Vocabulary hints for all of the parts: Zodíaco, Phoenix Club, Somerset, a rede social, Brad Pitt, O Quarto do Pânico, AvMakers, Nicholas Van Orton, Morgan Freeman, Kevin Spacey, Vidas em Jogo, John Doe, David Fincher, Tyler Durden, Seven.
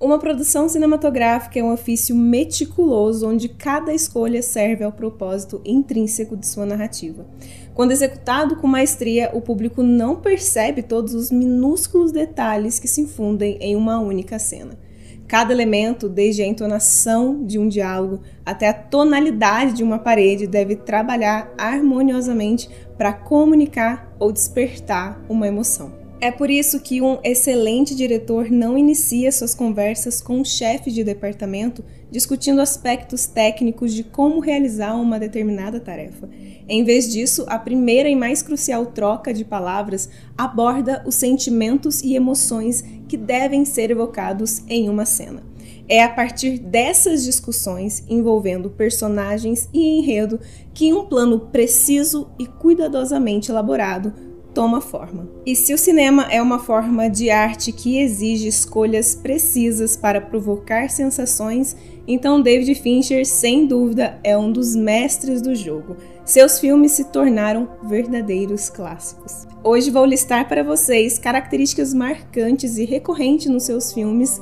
Uma produção cinematográfica é um ofício meticuloso onde cada escolha serve ao propósito intrínseco de sua narrativa. Quando executado com maestria, o público não percebe todos os minúsculos detalhes que se infundem em uma única cena. Cada elemento, desde a entonação de um diálogo até a tonalidade de uma parede, deve trabalhar harmoniosamente para comunicar ou despertar uma emoção. É por isso que um excelente diretor não inicia suas conversas com o chefe de departamento discutindo aspectos técnicos de como realizar uma determinada tarefa. Em vez disso, a primeira e mais crucial troca de palavras aborda os sentimentos e emoções que devem ser evocados em uma cena. É a partir dessas discussões envolvendo personagens e enredo que um plano preciso e cuidadosamente elaborado toma forma. E se o cinema é uma forma de arte que exige escolhas precisas para provocar sensações, então David Fincher, sem dúvida, é um dos mestres do jogo. Seus filmes se tornaram verdadeiros clássicos. Hoje vou listar para vocês características marcantes e recorrentes nos seus filmes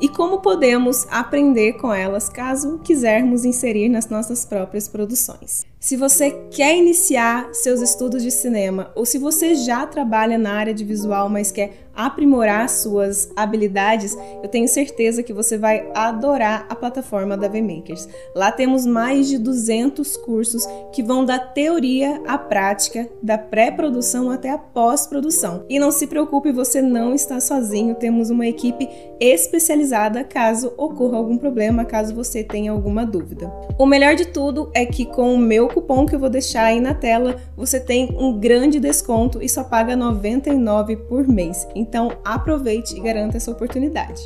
e como podemos aprender com elas caso quisermos inserir nas nossas próprias produções. Se você quer iniciar seus estudos de cinema ou se você já trabalha na área de visual, mas quer aprimorar suas habilidades, eu tenho certeza que você vai adorar a plataforma da AvMakers. Lá temos mais de 200 cursos que vão da teoria à prática, da pré-produção até a pós-produção. E não se preocupe, você não está sozinho, temos uma equipe especializada caso ocorra algum problema, caso você tenha alguma dúvida. O melhor de tudo é que com o meu cupom que eu vou deixar aí na tela, você tem um grande desconto e só paga R$99 por mês. Então aproveite e garanta essa oportunidade.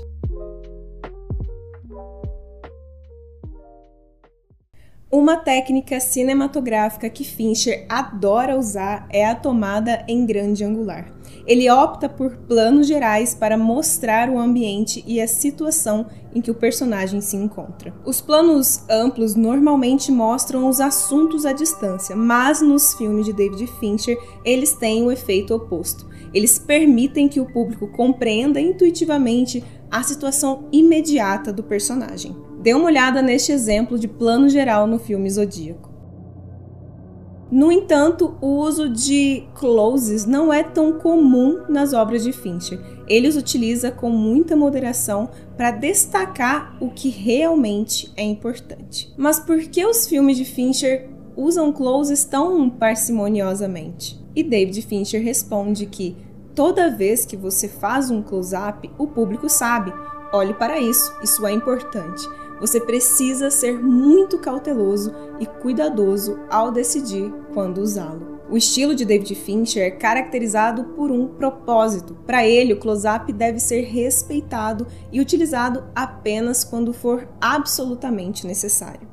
Uma técnica cinematográfica que Fincher adora usar é a tomada em grande angular. Ele opta por planos gerais para mostrar o ambiente e a situação em que o personagem se encontra. Os planos amplos normalmente mostram os assuntos à distância, mas nos filmes de David Fincher eles têm o efeito oposto. Eles permitem que o público compreenda intuitivamente a situação imediata do personagem. Dê uma olhada neste exemplo de plano geral no filme Zodíaco. No entanto, o uso de closes não é tão comum nas obras de Fincher. Ele os utiliza com muita moderação para destacar o que realmente é importante. Mas por que os filmes de Fincher usam closes tão parcimoniosamente? E David Fincher responde que toda vez que você faz um close-up, o público sabe. Olhe para isso, isso é importante. Você precisa ser muito cauteloso e cuidadoso ao decidir quando usá-lo. O estilo de David Fincher é caracterizado por um propósito. Para ele, o close-up deve ser respeitado e utilizado apenas quando for absolutamente necessário.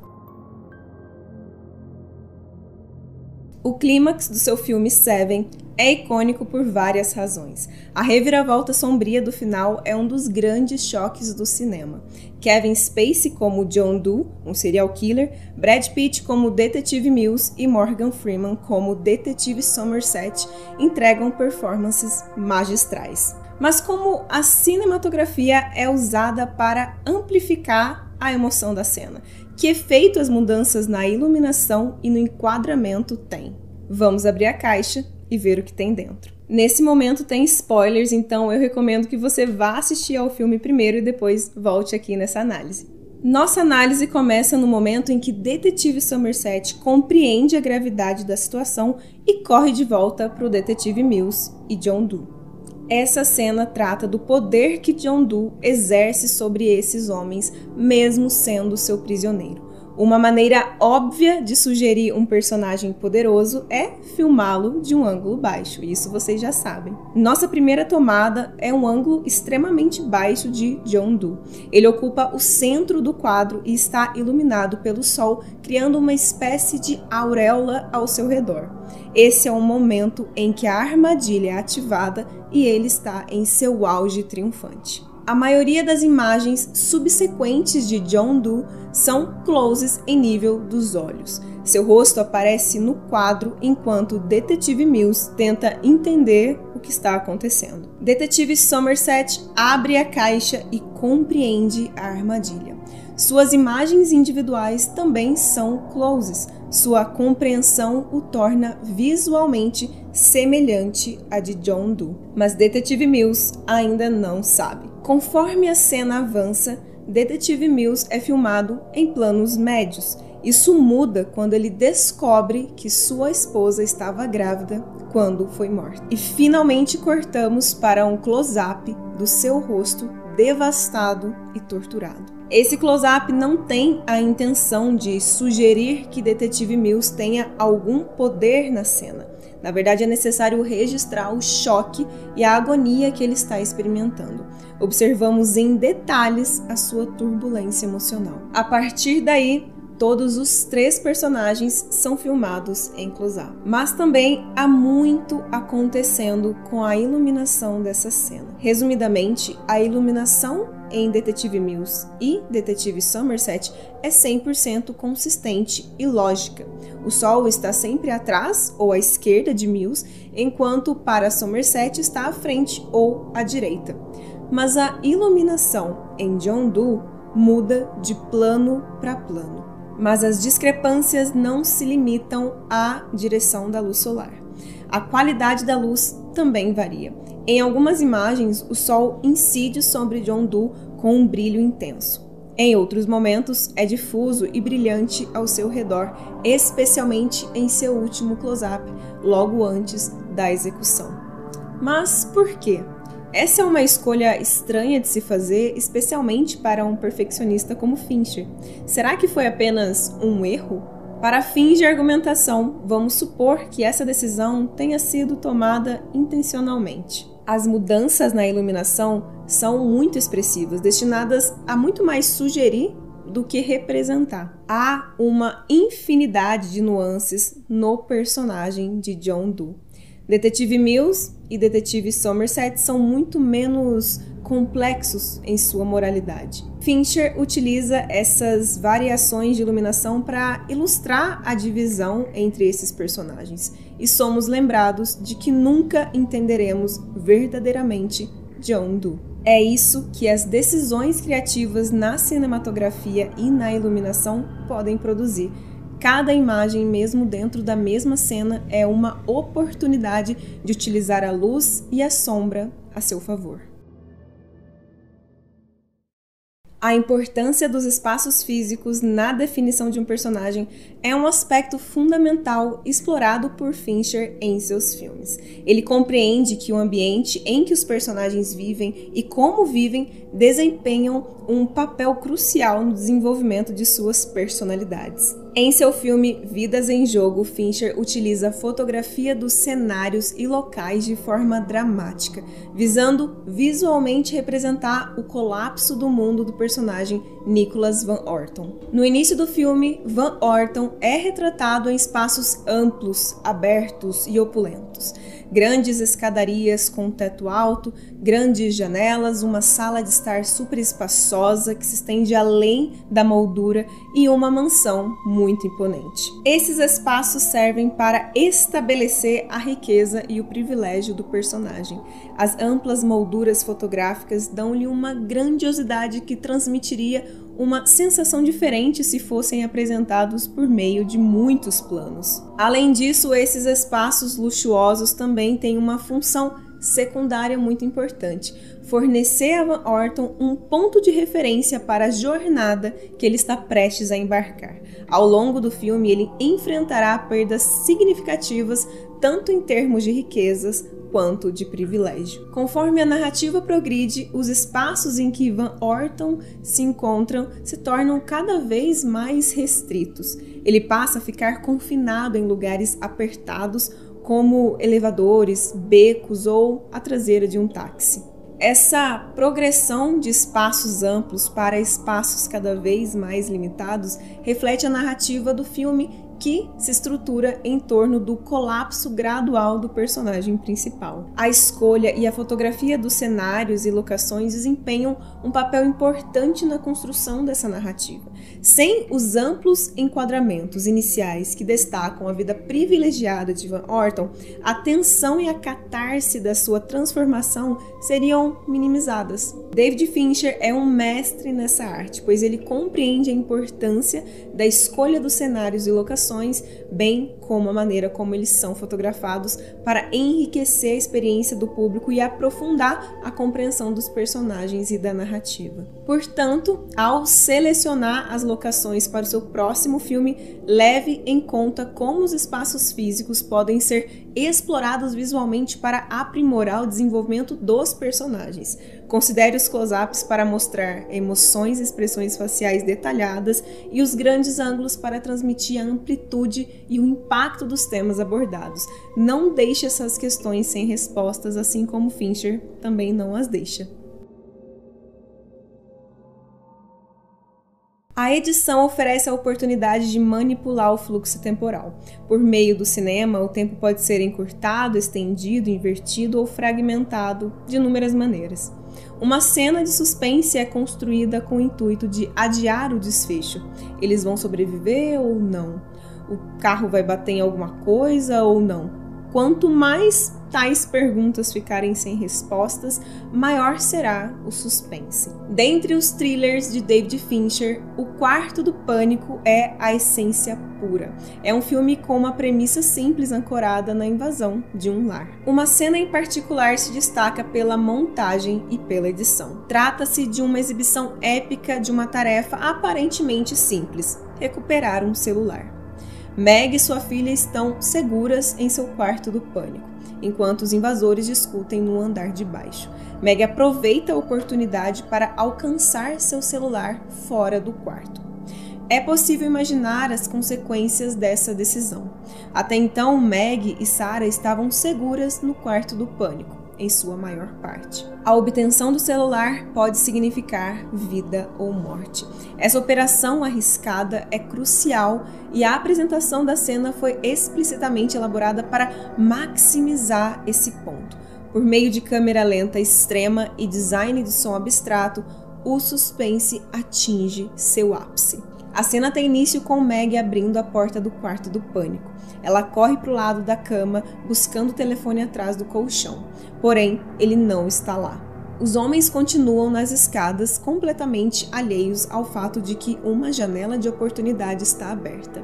O clímax do seu filme Seven é icônico por várias razões. A reviravolta sombria do final é um dos grandes choques do cinema. Kevin Spacey como John Doe, um serial killer, Brad Pitt como Detetive Mills e Morgan Freeman como Detetive Somerset entregam performances magistrais. Mas como a cinematografia é usada para amplificar a emoção da cena? Que efeito as mudanças na iluminação e no enquadramento têm? Vamos abrir a caixa e ver o que tem dentro. Nesse momento tem spoilers, então eu recomendo que você vá assistir ao filme primeiro e depois volte aqui nessa análise. Nossa análise começa no momento em que Detetive Somerset compreende a gravidade da situação e corre de volta para o Detetive Mills e John Doe. Essa cena trata do poder que John Doe exerce sobre esses homens, mesmo sendo seu prisioneiro. Uma maneira óbvia de sugerir um personagem poderoso é filmá-lo de um ângulo baixo, isso vocês já sabem. Nossa primeira tomada é um ângulo extremamente baixo de John Doe. Ele ocupa o centro do quadro e está iluminado pelo sol, criando uma espécie de auréola ao seu redor. Esse é o momento em que a armadilha é ativada e ele está em seu auge triunfante. A maioria das imagens subsequentes de John Doe são closes em nível dos olhos. Seu rosto aparece no quadro enquanto o detetive Mills tenta entender o que está acontecendo. Detetive Somerset abre a caixa e compreende a armadilha. Suas imagens individuais também são closes. Sua compreensão o torna visualmente semelhante à de John Doe. Mas detetive Mills ainda não sabe. Conforme a cena avança, detetive Mills é filmado em planos médios. Isso muda quando ele descobre que sua esposa estava grávida quando foi morta. E finalmente cortamos para um close-up do seu rosto devastado e torturado. Esse close-up não tem a intenção de sugerir que detetive Mills tenha algum poder na cena. Na verdade, é necessário registrar o choque e a agonia que ele está experimentando. Observamos em detalhes a sua turbulência emocional. A partir daí, todos os três personagens são filmados em close-up. Mas também há muito acontecendo com a iluminação dessa cena. Resumidamente, a iluminação em Detetive Mills e Detetive Somerset é 100% consistente e lógica. O sol está sempre atrás ou à esquerda de Mills, enquanto para Somerset está à frente ou à direita. Mas a iluminação em John Doe muda de plano para plano. Mas as discrepâncias não se limitam à direção da luz solar. A qualidade da luz também varia. Em algumas imagens, o sol incide sobre John Doe com um brilho intenso. Em outros momentos, é difuso e brilhante ao seu redor, especialmente em seu último close-up, logo antes da execução. Mas por quê? Essa é uma escolha estranha de se fazer, especialmente para um perfeccionista como Fincher. Será que foi apenas um erro? Para fins de argumentação, vamos supor que essa decisão tenha sido tomada intencionalmente. As mudanças na iluminação são muito expressivas, destinadas a muito mais sugerir do que representar. Há uma infinidade de nuances no personagem de John Doe. Detetive Mills e Detetive Somerset são muito menos complexos em sua moralidade. Fincher utiliza essas variações de iluminação para ilustrar a divisão entre esses personagens, e somos lembrados de que nunca entenderemos verdadeiramente John Doe. É isso que as decisões criativas na cinematografia e na iluminação podem produzir. Cada imagem, mesmo dentro da mesma cena, é uma oportunidade de utilizar a luz e a sombra a seu favor. A importância dos espaços físicos na definição de um personagem é um aspecto fundamental explorado por Fincher em seus filmes. Ele compreende que o ambiente em que os personagens vivem e como vivem desempenham um papel crucial no desenvolvimento de suas personalidades. Em seu filme Vidas em Jogo, Fincher utiliza a fotografia dos cenários e locais de forma dramática, visando visualmente representar o colapso do mundo do personagem Nicholas Van Orton. No início do filme, Van Orton é retratado em espaços amplos, abertos e opulentos. Grandes escadarias com teto alto, grandes janelas, uma sala de estar super espaçosa que se estende além da moldura e uma mansão muito imponente. Esses espaços servem para estabelecer a riqueza e o privilégio do personagem. As amplas molduras fotográficas dão-lhe uma grandiosidade que transmitiria uma sensação diferente se fossem apresentados por meio de muitos planos. Além disso, esses espaços luxuosos também têm uma função secundária muito importante: fornecer a Van Orton um ponto de referência para a jornada que ele está prestes a embarcar. Ao longo do filme, ele enfrentará perdas significativas tanto em termos de riquezas quanto de privilégio. Conforme a narrativa progride, os espaços em que Van Orton se encontram se tornam cada vez mais restritos. Ele passa a ficar confinado em lugares apertados, como elevadores, becos ou a traseira de um táxi. Essa progressão de espaços amplos para espaços cada vez mais limitados reflete a narrativa do filme que se estrutura em torno do colapso gradual do personagem principal. A escolha e a fotografia dos cenários e locações desempenham um papel importante na construção dessa narrativa. Sem os amplos enquadramentos iniciais que destacam a vida privilegiada de Van Orton, a tensão e a catarse da sua transformação seriam minimizadas. David Fincher é um mestre nessa arte, pois ele compreende a importância da escolha dos cenários e locações, bem como a maneira como eles são fotografados, para enriquecer a experiência do público e aprofundar a compreensão dos personagens e da narrativa. Portanto, ao selecionar as locações para o seu próximo filme, leve em conta como os espaços físicos podem ser explorados visualmente para aprimorar o desenvolvimento dos personagens. Considere os close-ups para mostrar emoções e expressões faciais detalhadas e os grandes ângulos para transmitir a amplitude e o impacto dos temas abordados. Não deixe essas questões sem respostas, assim como Fincher também não as deixa. A edição oferece a oportunidade de manipular o fluxo temporal. Por meio do cinema, o tempo pode ser encurtado, estendido, invertido ou fragmentado de inúmeras maneiras. Uma cena de suspense é construída com o intuito de adiar o desfecho. Eles vão sobreviver ou não? O carro vai bater em alguma coisa ou não? Quanto mais tais perguntas ficarem sem respostas, maior será o suspense. Dentre os thrillers de David Fincher, O Quarto do Pânico é a essência pura. É um filme com uma premissa simples ancorada na invasão de um lar. Uma cena em particular se destaca pela montagem e pela edição. Trata-se de uma exibição épica de uma tarefa aparentemente simples: recuperar um celular. Meg e sua filha estão seguras em seu quarto do pânico, enquanto os invasores discutem no andar de baixo. Meg aproveita a oportunidade para alcançar seu celular fora do quarto. É possível imaginar as consequências dessa decisão. Até então, Meg e Sarah estavam seguras no quarto do pânico, em sua maior parte. A obtenção do celular pode significar vida ou morte. Essa operação arriscada é crucial e a apresentação da cena foi explicitamente elaborada para maximizar esse ponto. Por meio de câmera lenta extrema e design de som abstrato, o suspense atinge seu ápice. A cena tem início com Meg abrindo a porta do quarto do pânico. Ela corre para o lado da cama, buscando o telefone atrás do colchão. Porém, ele não está lá. Os homens continuam nas escadas, completamente alheios ao fato de que uma janela de oportunidade está aberta.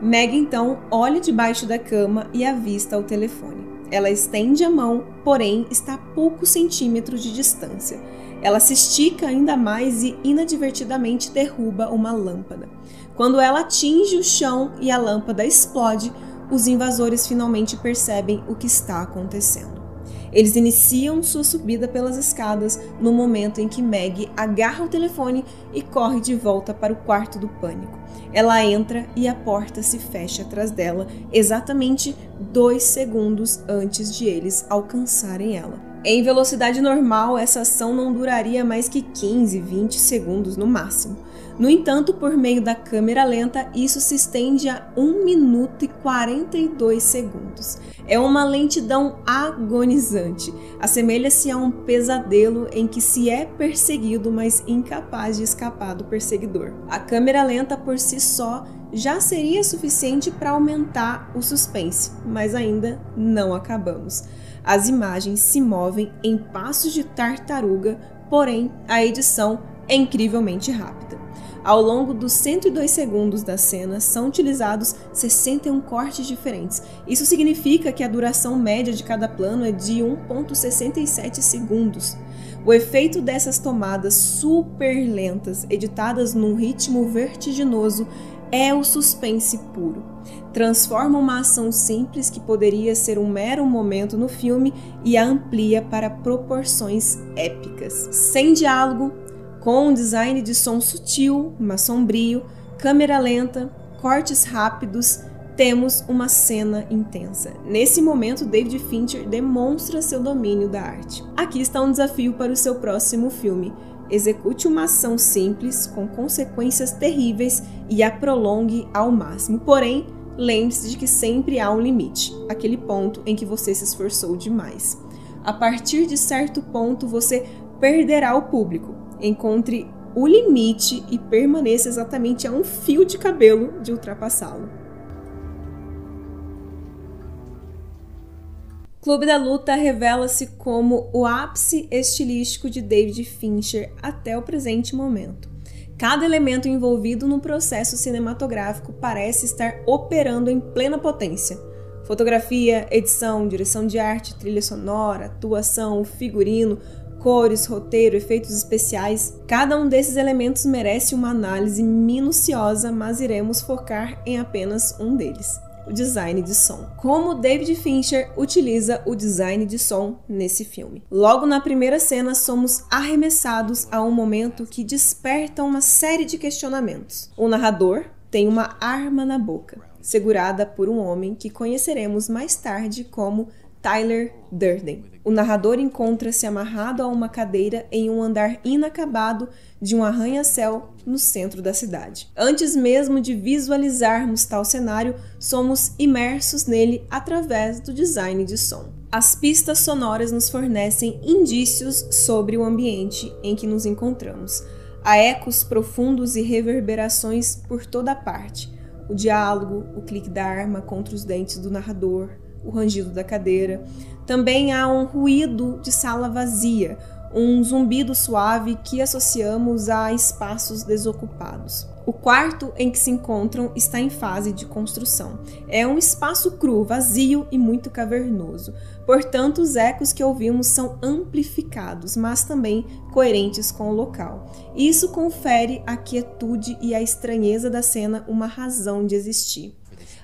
Meg, então, olha debaixo da cama e avista o telefone. Ela estende a mão, porém está a poucos centímetros de distância. Ela se estica ainda mais e inadvertidamente derruba uma lâmpada. Quando ela atinge o chão e a lâmpada explode, os invasores finalmente percebem o que está acontecendo. Eles iniciam sua subida pelas escadas no momento em que Meg agarra o telefone e corre de volta para o quarto do pânico. Ela entra e a porta se fecha atrás dela, exatamente 2 segundos antes de eles alcançarem ela. Em velocidade normal, essa ação não duraria mais que 15, 20 segundos no máximo. No entanto, por meio da câmera lenta, isso se estende a 1 minuto e 42 segundos. É uma lentidão agonizante. Assemelha-se a um pesadelo em que se é perseguido, mas incapaz de escapar do perseguidor. A câmera lenta por si só já seria suficiente para aumentar o suspense, mas ainda não acabamos. As imagens se movem em passos de tartaruga, porém a edição é incrivelmente rápida. Ao longo dos 102 segundos da cena, são utilizados 61 cortes diferentes. Isso significa que a duração média de cada plano é de 1,67 segundos. O efeito dessas tomadas super lentas, editadas num ritmo vertiginoso, é o suspense puro. Transforma uma ação simples que poderia ser um mero momento no filme e a amplia para proporções épicas. Sem diálogo, com um design de som sutil, mas sombrio, câmera lenta, cortes rápidos, temos uma cena intensa. Nesse momento, David Fincher demonstra seu domínio da arte. Aqui está um desafio para o seu próximo filme: execute uma ação simples com consequências terríveis e a prolongue ao máximo. Porém, lembre-se de que sempre há um limite, aquele ponto em que você se esforçou demais. A partir de certo ponto, você perderá o público. Encontre o limite e permaneça exatamente a um fio de cabelo de ultrapassá-lo. Clube da Luta revela-se como o ápice estilístico de David Fincher até o presente momento. Cada elemento envolvido no processo cinematográfico parece estar operando em plena potência. Fotografia, edição, direção de arte, trilha sonora, atuação, figurino, cores, roteiro, efeitos especiais. Cada um desses elementos merece uma análise minuciosa, mas iremos focar em apenas um deles: o design de som. Como David Fincher utiliza o design de som nesse filme? Logo na primeira cena, somos arremessados a um momento que desperta uma série de questionamentos. O narrador tem uma arma na boca, segurada por um homem que conheceremos mais tarde como Tyler Durden. O narrador encontra-se amarrado a uma cadeira em um andar inacabado de um arranha-céu no centro da cidade. Antes mesmo de visualizarmos tal cenário, somos imersos nele através do design de som. As pistas sonoras nos fornecem indícios sobre o ambiente em que nos encontramos. Há ecos profundos e reverberações por toda a parte. O diálogo, o clique da arma contra os dentes do narrador, o rangido da cadeira. Também há um ruído de sala vazia, um zumbido suave que associamos a espaços desocupados. O quarto em que se encontram está em fase de construção. É um espaço cru, vazio e muito cavernoso. Portanto, os ecos que ouvimos são amplificados, mas também coerentes com o local. Isso confere à quietude e à estranheza da cena uma razão de existir.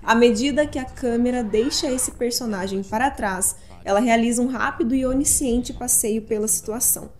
À medida que a câmera deixa esse personagem para trás, ela realiza um rápido e onisciente passeio pela situação.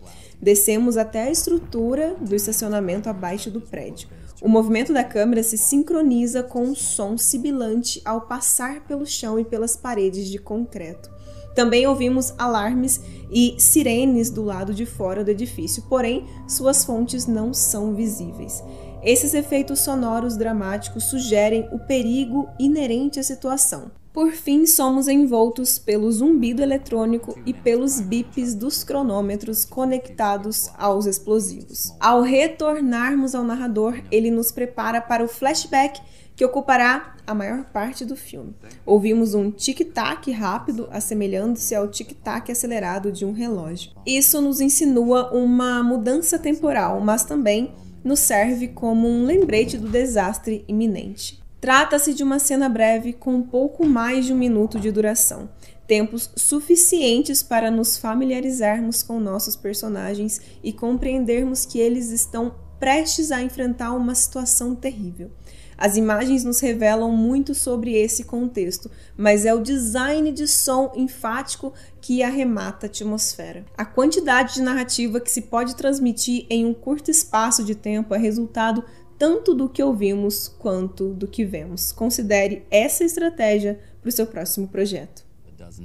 Descemos até a estrutura do estacionamento abaixo do prédio. O movimento da câmera se sincroniza com um som sibilante ao passar pelo chão e pelas paredes de concreto. Também ouvimos alarmes e sirenes do lado de fora do edifício, porém suas fontes não são visíveis. Esses efeitos sonoros dramáticos sugerem o perigo inerente à situação. Por fim, somos envoltos pelo zumbido eletrônico e pelos bips dos cronômetros conectados aos explosivos. Ao retornarmos ao narrador, ele nos prepara para o flashback que ocupará a maior parte do filme. Ouvimos um tic-tac rápido, assemelhando-se ao tic-tac acelerado de um relógio. Isso nos insinua uma mudança temporal, mas também nos serve como um lembrete do desastre iminente. Trata-se de uma cena breve com um pouco mais de um minuto de duração, tempos suficientes para nos familiarizarmos com nossos personagens e compreendermos que eles estão prestes a enfrentar uma situação terrível. As imagens nos revelam muito sobre esse contexto, mas é o design de som enfático que arremata a atmosfera. A quantidade de narrativa que se pode transmitir em um curto espaço de tempo é resultado tanto do que ouvimos quanto do que vemos. Considere essa estratégia para o seu próximo projeto. In 2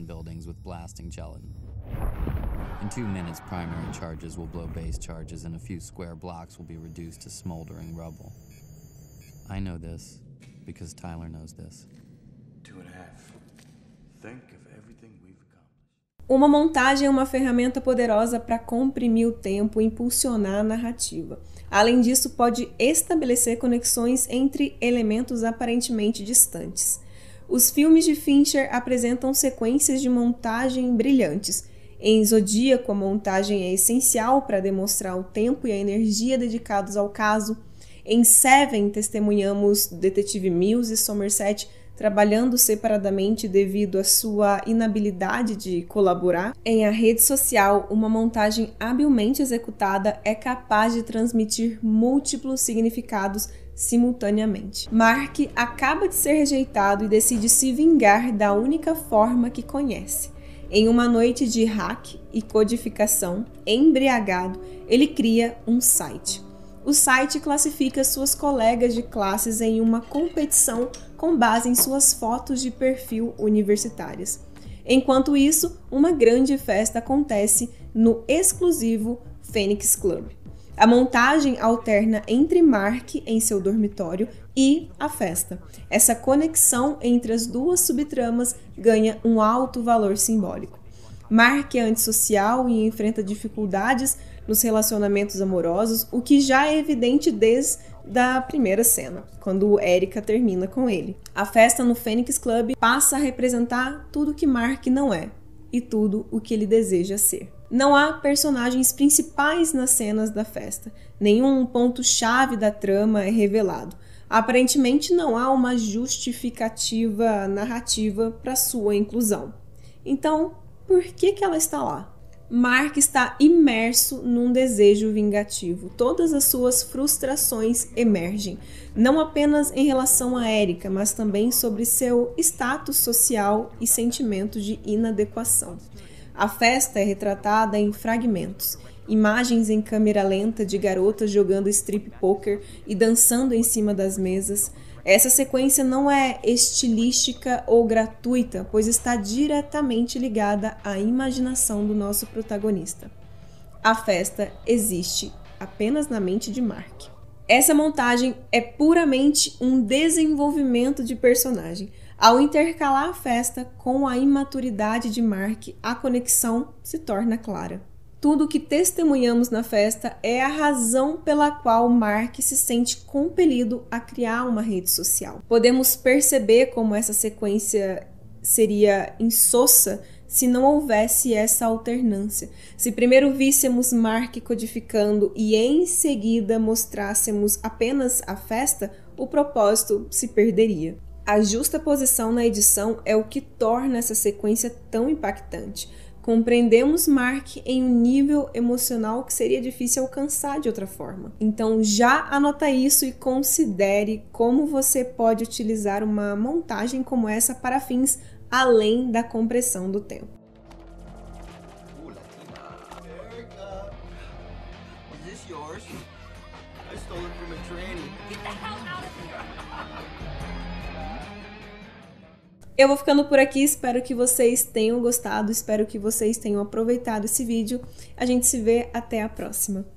minutes, primary charges will blow base charges and a few square blocks will be reduced to smoldering rubble. I know this because Tyler knows this. 2.5. Think of everything we've accomplished. Uma montagem é uma ferramenta poderosa para comprimir o tempo e impulsionar a narrativa. Além disso, pode estabelecer conexões entre elementos aparentemente distantes. Os filmes de Fincher apresentam sequências de montagem brilhantes. Em Zodíaco, a montagem é essencial para demonstrar o tempo e a energia dedicados ao caso. Em Seven, testemunhamos Detetive Mills e Somerset trabalhando separadamente devido à sua inabilidade de colaborar. Em A Rede Social, uma montagem habilmente executada é capaz de transmitir múltiplos significados simultaneamente. Mark acaba de ser rejeitado e decide se vingar da única forma que conhece. Em uma noite de hack e codificação, embriagado, ele cria um site. O site classifica suas colegas de classes em uma competição com base em suas fotos de perfil universitárias. Enquanto isso, uma grande festa acontece no exclusivo Phoenix Club. A montagem alterna entre Mark em seu dormitório e a festa. Essa conexão entre as duas subtramas ganha um alto valor simbólico. Mark é antissocial e enfrenta dificuldades nos relacionamentos amorosos, o que já é evidente desde da primeira cena, quando Erica termina com ele. A festa no Phoenix Club passa a representar tudo que Mark não é e tudo o que ele deseja ser. Não há personagens principais nas cenas da festa. Nenhum ponto-chave da trama é revelado. Aparentemente não há uma justificativa narrativa para sua inclusão. Então, por que ela está lá? Mark está imerso num desejo vingativo. Todas as suas frustrações emergem, não apenas em relação a Erica, mas também sobre seu status social e sentimento de inadequação. A festa é retratada em fragmentos, imagens em câmera lenta de garotas jogando strip poker e dançando em cima das mesas. Essa sequência não é estilística ou gratuita, pois está diretamente ligada à imaginação do nosso protagonista. A festa existe apenas na mente de Mark. Essa montagem é puramente um desenvolvimento de personagem. Ao intercalar a festa com a imaturidade de Mark, a conexão se torna clara. Tudo o que testemunhamos na festa é a razão pela qual Mark se sente compelido a criar uma rede social. Podemos perceber como essa sequência seria insossa se não houvesse essa alternância. Se primeiro víssemos Mark codificando e em seguida mostrássemos apenas a festa, o propósito se perderia. A justaposição na edição é o que torna essa sequência tão impactante. Compreendemos Mark em um nível emocional que seria difícil alcançar de outra forma. Então já anota isso e considere como você pode utilizar uma montagem como essa para fins além da compressão do tempo. Eu vou ficando por aqui, espero que vocês tenham gostado, espero que vocês tenham aproveitado esse vídeo. A gente se vê até a próxima.